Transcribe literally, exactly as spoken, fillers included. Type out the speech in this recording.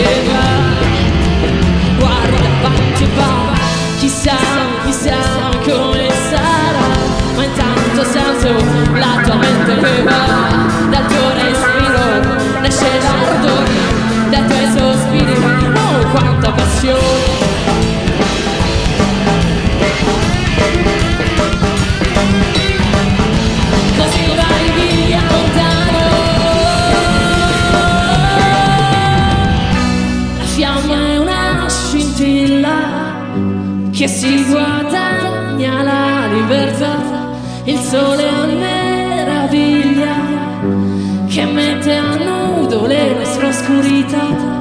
llega, guarda avanti e va, chissà, chissà come sarà, ma intanto sento la tua mente che va, dal tuo respiro nasce l'ardore, dai tuoi sospiri, oh quanta passione. Che si guadagna la libertà, il sole è una meraviglia che mette a nudo le nostre oscurità.